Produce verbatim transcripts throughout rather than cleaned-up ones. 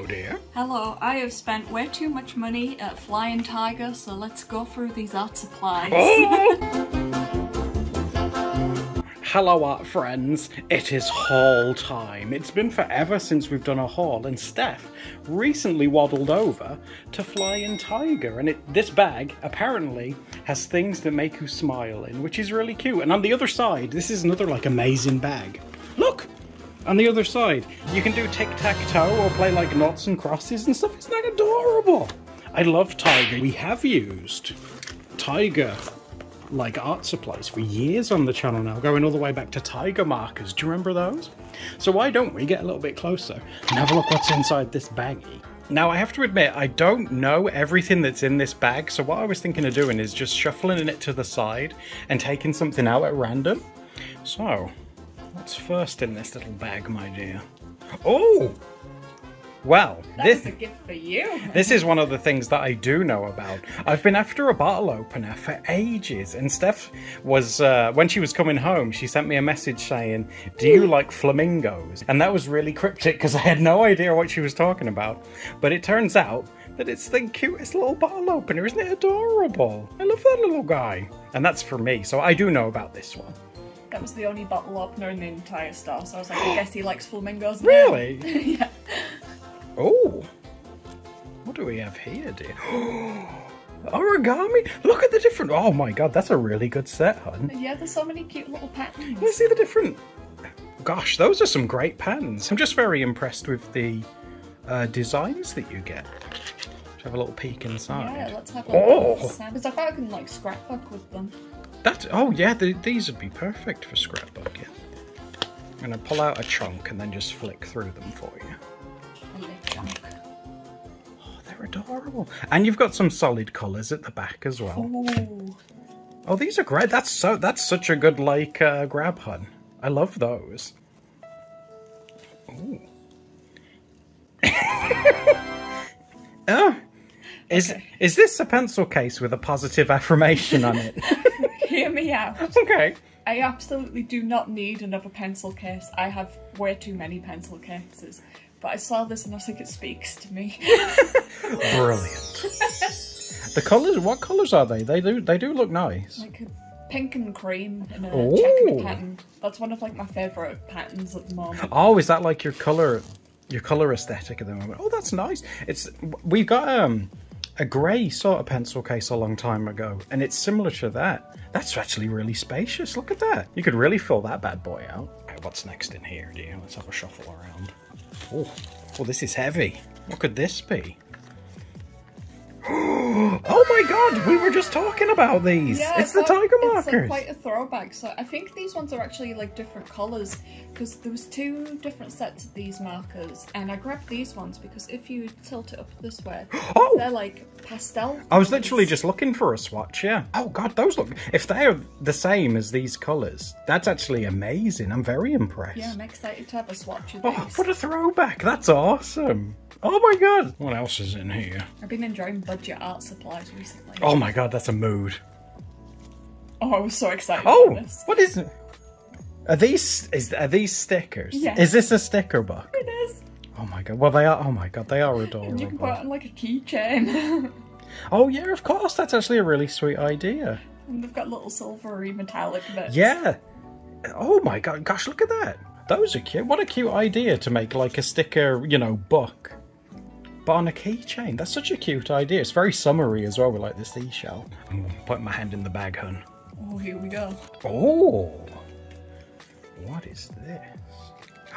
Hello, dear. Hello, I have spent way too much money at Flying Tiger, so let's go through these art supplies. Oh! Hello, art friends. It is haul time. It's been forever since we've done a haul, and Steph recently waddled over to Flying Tiger, and it, this bag apparently has things that make you smile in, which is really cute. And on the other side, this is another like amazing bag. Look! On the other side, you can do tic-tac-toe or play like knots and crosses and stuff. Isn't that adorable? I love Tiger. We have used Tiger like art supplies for years on the channel now, going all the way back to Tiger markers. Do you remember those? So why don't we get a little bit closer and have a look what's inside this baggie? Now, I have to admit, I don't know everything that's in this bag. So what I was thinking of doing is just shuffling it to the side and taking something out at random. So... what's first in this little bag, my dear? Oh! Well, this, that's a gift for you. This is one of the things that I do know about. I've been after a bottle opener for ages, and Steph was, uh, when she was coming home, she sent me a message saying, do you like flamingos? And that was really cryptic because I had no idea what she was talking about. But it turns out that it's the cutest little bottle opener. Isn't it adorable? I love that little guy. And that's for me, so I do know about this one. That was the only bottle opener in the entire store, so I was like, I guess he likes flamingos. Really? Yeah. Oh, what do we have here, dear? Origami? Look at the different... oh my god, that's a really good set, hun. Yeah, there's so many cute little patterns. You see the different... gosh, those are some great patterns. I'm just very impressed with the uh, designs that you get. Let's have a little peek inside. Yeah, let's have a oh. look inside. Because I thought I could, like, scrapbook with them. That, oh yeah, the, these would be perfect for scrapbooking. I'm going to pull out a chunk and then just flick through them for you. Oh, they're adorable. And you've got some solid colours at the back as well. Ooh. Oh, these are great. That's so. That's such a good, like, uh, grab hun. I love those. Ooh. Oh. Is, okay. Is this a pencil case with a positive affirmation on it? Hear me out. Okay. I absolutely do not need another pencil case. I have way too many pencil cases. But I saw this and I think it speaks to me. Brilliant. The colours, what colours are they? They do, they do look nice. Like a pink and cream and a Ooh. checkered pattern. That's one of like my favourite patterns at the moment. Oh, is that like your colour, your colour aesthetic at the moment? Oh, that's nice. It's, we've got, um... a grey sort of pencil case a long time ago, and it's similar to that. That's actually really spacious. Look at that. You could really fill that bad boy out. Okay, what's next in here, dear? Let's have a shuffle around. Oh, oh, this is heavy. What could this be? Oh my god, we were just talking about these. Yeah, it's the like, Tiger markers. It's like quite a throwback. So I think these ones are actually like different colours because there was two different sets of these markers, and I grabbed these ones because if you tilt it up this way, oh! they're like pastel ones. I was literally just looking for a swatch, yeah. Oh god, those look, if they're the same as these colours, that's actually amazing. I'm very impressed. Yeah, I'm excited to have a swatch of these. Oh, what a throwback. That's awesome. Oh my god! What else is in here? I've been enjoying budget art supplies recently. Oh my god, that's a mood. Oh, I was so excited oh, for this. What is it? Are these, is, are these stickers? Yes. Is this a sticker book? It is. Oh my god, well they are, oh my god, they are adorable. You can put it on like a keychain. Oh yeah, of course, that's actually a really sweet idea. And they've got little silvery metallic bits. Yeah. Oh my god, gosh, look at that. Those are cute. What a cute idea to make like a sticker, you know, book. But on a keychain, that's such a cute idea. It's very summery as well with like the seashell. I'm putting my hand in the bag, hun. Oh, here we go. Oh, what is this?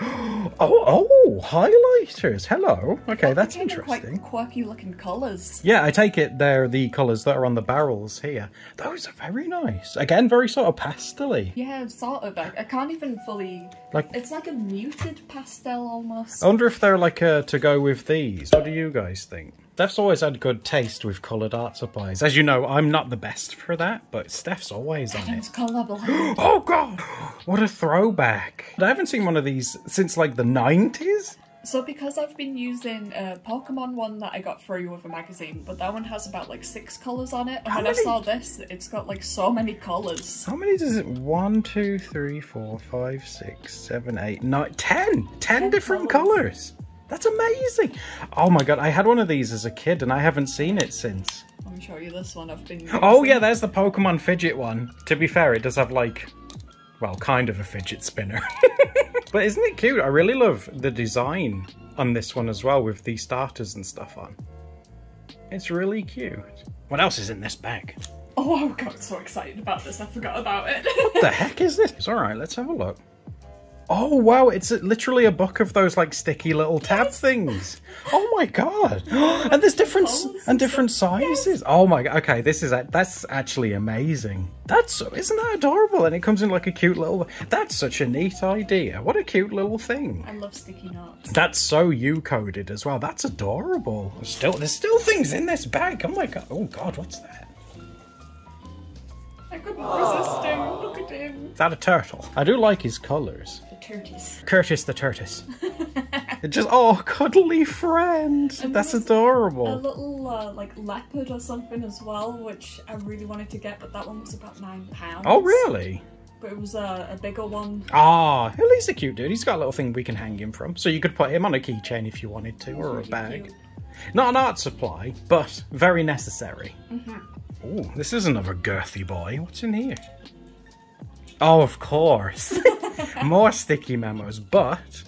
Oh, oh, highlighters. Hello. Okay, well, that's interesting. Quite quirky looking colours. Yeah, I take it they're the colours that are on the barrels here. Those are very nice. Again, very sort of pastel-y. Yeah, sort of. I can't even fully... like, it's like a muted pastel almost. I wonder if they're like a, to go with these. What do you guys think? Steph's always had good taste with coloured art supplies. As you know, I'm not the best for that, but Steph's always on it. Oh god! What a throwback! I haven't seen one of these since like the nineties. So because I've been using a Pokemon one that I got through with a magazine, but that one has about like six colours on it. And How when many? I saw this, it's got like so many colours. How many does it? One, two, three, four, five, six, seven, eight, nine, ten! Ten, ten different colours. colours. That's amazing. Oh my god, I had one of these as a kid and I haven't seen it since. Let me show you this one I've been using. Oh yeah, there's the Pokemon fidget one. To be fair, it does have like, well, kind of a fidget spinner. But isn't it cute? I really love the design on this one as well with the starters and stuff on. It's really cute. What else is in this bag? Oh, I got so excited about this, I forgot about it. What the heck is this? It's all right, let's have a look. Oh, wow, it's literally a book of those like sticky little tab yes. things. Oh my god. And there's different and different sizes. Yes. Oh my god. Okay, this is a, that's actually amazing. That's isn't that adorable? And it comes in like a cute little That's such a neat idea. What a cute little thing. I love sticky notes. That's so you coded as well. That's adorable. Still there's still things in this bag. Oh my god. Oh god, what's that? I couldn't resist him. Look at him. Is that a turtle? I do like his colours. The tortoise. Curtis the tortoise. It just oh, cuddly friend. And that's adorable. A little uh, like leopard or something as well, which I really wanted to get, but that one was about nine pounds. Oh really? But it was a, a bigger one. Ah, at least a cute dude. He's got a little thing we can hang him from, so you could put him on a keychain if you wanted to, or really a bag. Cute. Not an art supply, but very necessary. Mm-hmm. Oh, this is another girthy boy. What's in here? Oh, of course. More sticky memos, but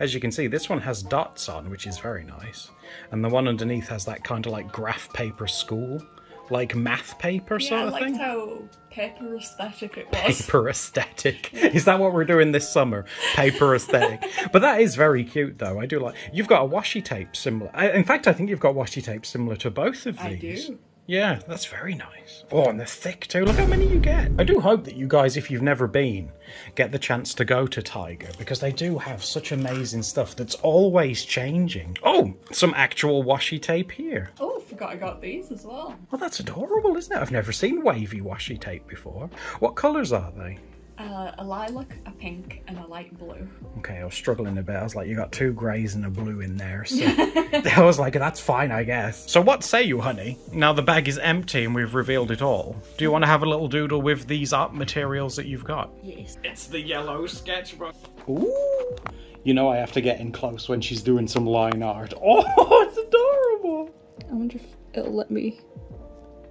as you can see, this one has dots on, which is very nice. And the one underneath has that kind of like graph paper school, like math paper yeah, sort of thing. Yeah, I liked how paper aesthetic it was. Paper aesthetic. Yeah. Is that what we're doing this summer? Paper aesthetic. But that is very cute though. I do like, you've got a washi tape similar. In fact, I think you've got washi tape similar to both of these. I do. Yeah, that's very nice. Oh, and they're thick too. Look how many you get. I do hope that you guys, if you've never been, get the chance to go to Tiger, because they do have such amazing stuff that's always changing. Oh, some actual washi tape here. Oh, I forgot I got these as well. Oh, that's adorable, isn't it? I've never seen wavy washi tape before. What colours are they? Uh, a lilac, a pink, and a light blue. Okay, I was struggling a bit. I was like, you got two greys and a blue in there. So I was like, that's fine, I guess. So what say you, honey? Now the bag is empty and we've revealed it all. Do you want to have a little doodle with these art materials that you've got? Yes. It's the yellow sketchbook. Ooh. You know I have to get in close when she's doing some line art. Oh, it's adorable. I wonder if it'll let me...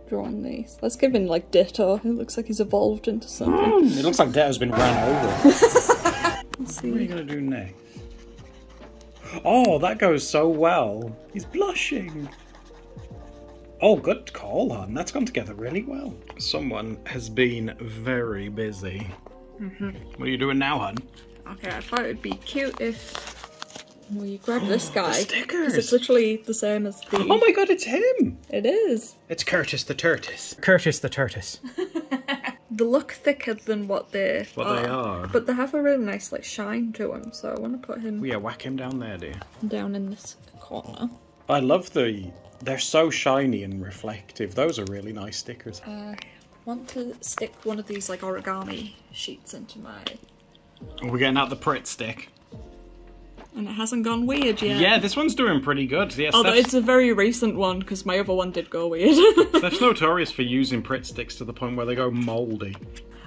drawn these. Let's give him like Ditto. It looks like he's evolved into something. Mm, it looks like Ditto's been run over. Let's see. What are you gonna do next? Oh, that goes so well. He's blushing. Oh, good call, hon. That's gone together really well. Someone has been very busy. Mm-hmm. What are you doing now, hon? Okay, I thought it'd be cute if... Well, you grab this guy. The stickers! Because it's literally the same as the... Oh my god, it's him! It is. It's Curtis the Tortoise. Curtis the Tortoise. They look thicker than what they what are. What they are. But they have a really nice like shine to them, so I want to put him... Yeah, whack him down there, dear. Down in this corner. I love the... They're so shiny and reflective. Those are really nice stickers. I want to stick one of these like origami sheets into my... Oh, we're getting out the Pritt stick. And it hasn't gone weird yet. Yeah, this one's doing pretty good. Yes, although Steph's... it's a very recent one, because my other one did go weird. Steph's notorious for using Pritt sticks to the point where they go mouldy.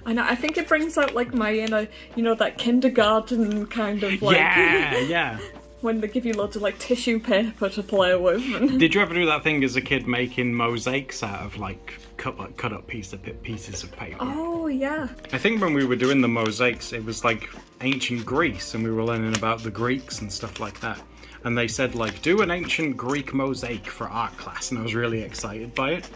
I know, I think it brings out like my inner, you know, that kindergarten kind of like... Yeah, yeah. When they give you loads of like tissue paper to play with. And... Did you ever do that thing as a kid, making mosaics out of like cut, like, cut up piece of, pieces of paper? Oh yeah. I think when we were doing the mosaics, it was like ancient Greece and we were learning about the Greeks and stuff like that. And they said like, do an ancient Greek mosaic for art class. And I was really excited by it.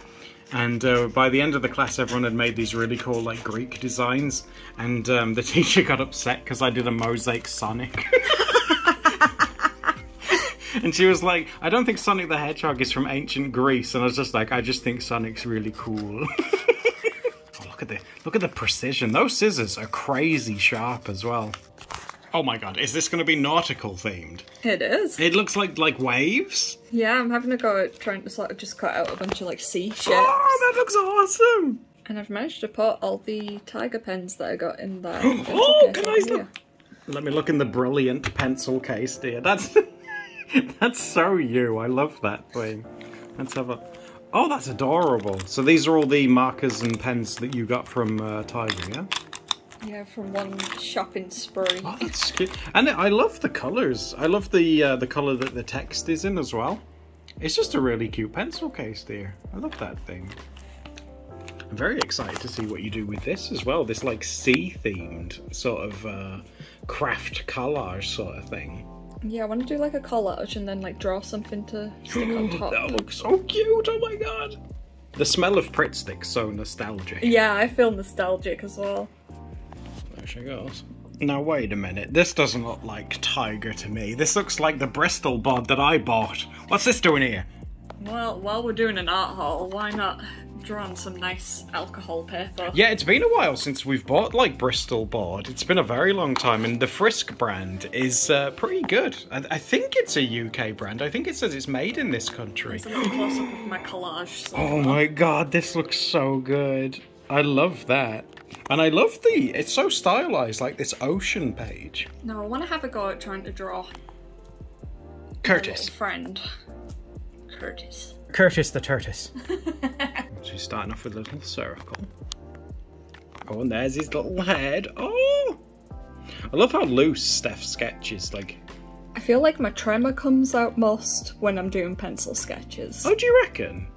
And uh, by the end of the class, everyone had made these really cool like Greek designs. And um, the teacher got upset because I did a mosaic Sonic. And she was like, I don't think Sonic the Hedgehog is from ancient Greece. And I was just like, I just think Sonic's really cool. Oh, look at the, look at the precision. Those scissors are crazy sharp as well. Oh my god, is this going to be nautical themed? It is. It looks like, like waves? Yeah, I'm having a go at trying to sort of just cut out a bunch of like sea ships. Oh, that looks awesome! And I've managed to put all the tiger pens that I got in there. Oh, can I look? Let me look in the brilliant pencil case, dear. That's... That's so you. I love that thing. Let's have a... Oh, that's adorable. So these are all the markers and pens that you got from uh, Tiger, yeah? Yeah, from one shopping spree. Oh, that's cute. And I love the colours. I love the uh, the colour that the text is in as well. It's just a really cute pencil case there. I love that thing. I'm very excited to see what you do with this as well. This like sea-themed sort of uh, craft collage sort of thing. Yeah, I want to do like a collage and then like draw something to stick on top. That looks so cute, oh my god! The smell of Pritt stick's so nostalgic. Yeah, I feel nostalgic as well. There she goes. Now wait a minute, this doesn't look like Tiger to me. This looks like the Bristol board that I bought. What's this doing here? Well, while we're doing an art haul, why not draw on some nice alcohol paper? Yeah, it's been a while since we've bought like Bristol board. It's been a very long time, and the Frisk brand is uh, pretty good. I, I think it's a U K brand. I think it says it's made in this country. It's a little close up of my collage. So oh my god, this looks so good. I love that. And I love the, it's so stylized, like this ocean page. No, I want to have a go at trying to draw Curtis. My friend. Curtis. Curtis the Tortoise. She's starting off with a little circle. Oh, and there's his little head. Oh! I love how loose Steph's sketch is, like. I feel like my tremor comes out most when I'm doing pencil sketches. Oh, do you reckon?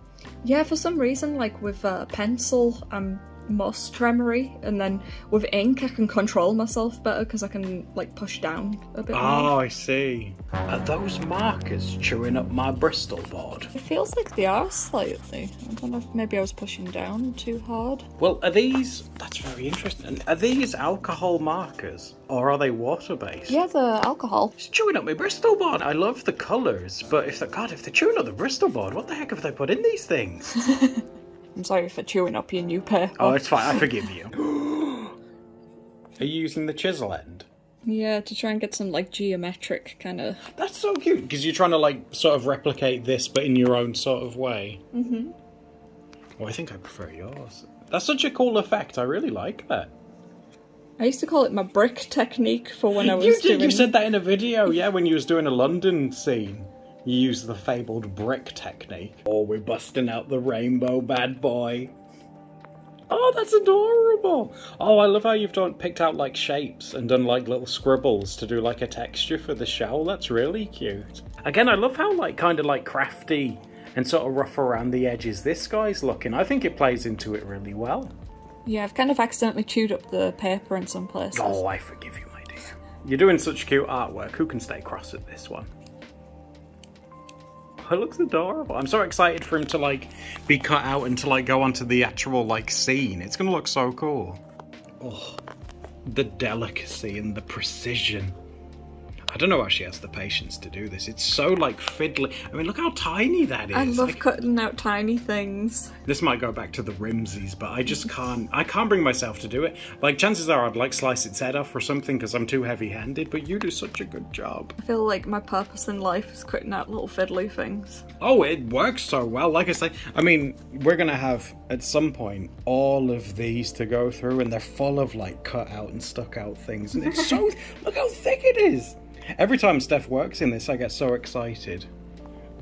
Yeah, for some reason, like with uh, pencil, I'm most tremory, and then with ink, I can control myself better because I can like push down a bit. Oh, more. I see. Are those markers chewing up my Bristol board? It feels like they are slightly. I don't know if maybe I was pushing down too hard. Well, are these? That's very interesting. Are these alcohol markers, or are they water-based? Yeah, they're alcohol. It's chewing up my Bristol board. I love the colours, but if the God, if they're chewing up the Bristol board, what the heck have they put in these things? I'm sorry for chewing up your new pair. Oh, it's fine. I forgive you. Are you using the chisel end? Yeah, to try and get some, like, geometric kind of... That's so cute, because you're trying to, like, sort of replicate this, but in your own sort of way. Mm-hmm. Well, I think I prefer yours. That's such a cool effect. I really like that. I used to call it my brick technique for when I was you did, doing... You said that in a video, yeah, when you was doing a London scene. You use the fabled brick technique. Oh, we're busting out the rainbow bad boy. Oh, that's adorable. Oh, I love how you've done picked out like shapes and done like little scribbles to do like a texture for the shell. That's really cute. Again, I love how like kind of like crafty and sort of rough around the edges this guy's looking. I think it plays into it really well. Yeah, I've kind of accidentally chewed up the paper in some places. Oh, I forgive you, my dear. You're doing such cute artwork. Who can stay cross at this one? It looks adorable. I'm so excited for him to like be cut out and to like go onto the actual like scene. It's gonna look so cool. Oh, the delicacy and the precision. I don't know how she has the patience to do this. It's so like fiddly. I mean, look how tiny that is. I love like, cutting out tiny things. This might go back to the Rimsies, but I just can't, I can't bring myself to do it. Like chances are I'd like slice its head off or something because I'm too heavy handed, but you do such a good job. I feel like my purpose in life is cutting out little fiddly things. Oh, it works so well. Like I say, I mean, we're gonna have at some point all of these to go through and they're full of like cut out and stuck out things. And it's so, look how thick it is. Every time Steph works in this, I get so excited.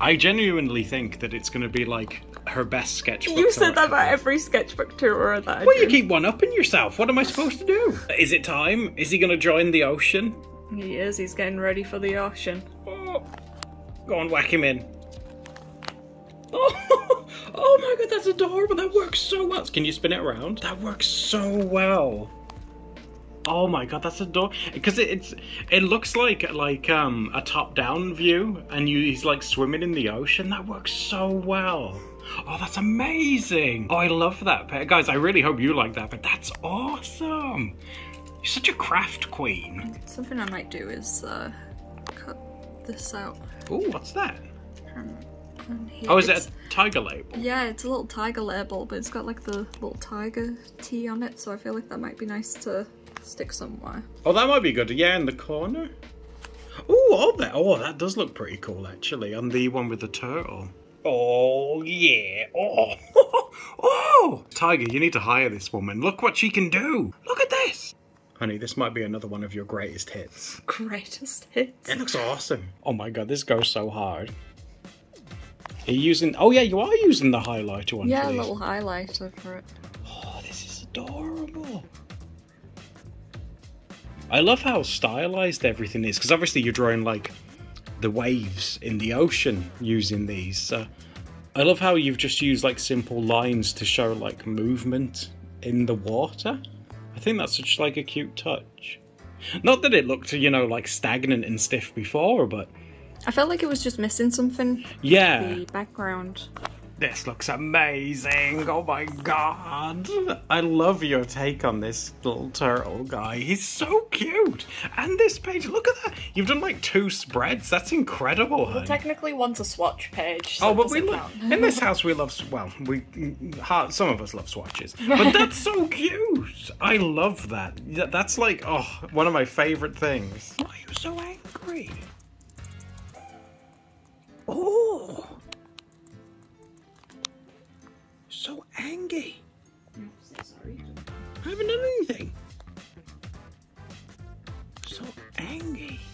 I genuinely think that it's going to be like her best sketchbook. You said that about every sketchbook tour that I do. Well, you keep one upping yourself. What am I supposed to do? Is it time? Is he going to join the ocean? He is. He's getting ready for the ocean. Oh. Go on, whack him in. Oh. Oh my god, that's adorable. That works so well. Can you spin it around? That works so well. Oh my god, that's adorable. Because it, it's it looks like like um a top-down view, and you he's like swimming in the ocean. That works so well. Oh, that's amazing. Oh, I love that pair, guys. I really hope you like that. But that's awesome. You're such a craft queen. Something I might do is uh, cut this out. Ooh, what's that? Um, oh, is it's, it a tiger label? Yeah, it's a little tiger label, but it's got like the little tiger T on it. So I feel like that might be nice to stick somewhere. Oh, that might be good. Yeah, in the corner. Ooh, oh, that, oh, that does look pretty cool, actually, on the one with the turtle. Oh, yeah. Oh, oh, Tiger, you need to hire this woman. Look what she can do. Look at this. Honey, this might be another one of your greatest hits. Greatest hits? It looks awesome. Oh, my God, this goes so hard. Are you using... Oh, yeah, you are using the highlighter one. Yeah, a little highlighter for it. Oh, this is adorable. I love how stylized everything is, because obviously you're drawing like the waves in the ocean using these. So I love how you've just used like simple lines to show like movement in the water. I think that's such like a cute touch. Not that it looked, you know, like stagnant and stiff before, but I felt like it was just missing something. Yeah. The background. This looks amazing. Oh my god. I love your take on this little turtle guy. He's so cute. And this page, look at that. You've done like two spreads. That's incredible. Well, technically one's a swatch page. So oh, but we love, in this house we love, well, we, some of us love swatches. But that's so cute. I love that. That's like, oh, one of my favorite things. Why are you so angry? Oh. So angry. I'm so sorry. I haven't done anything. So angry.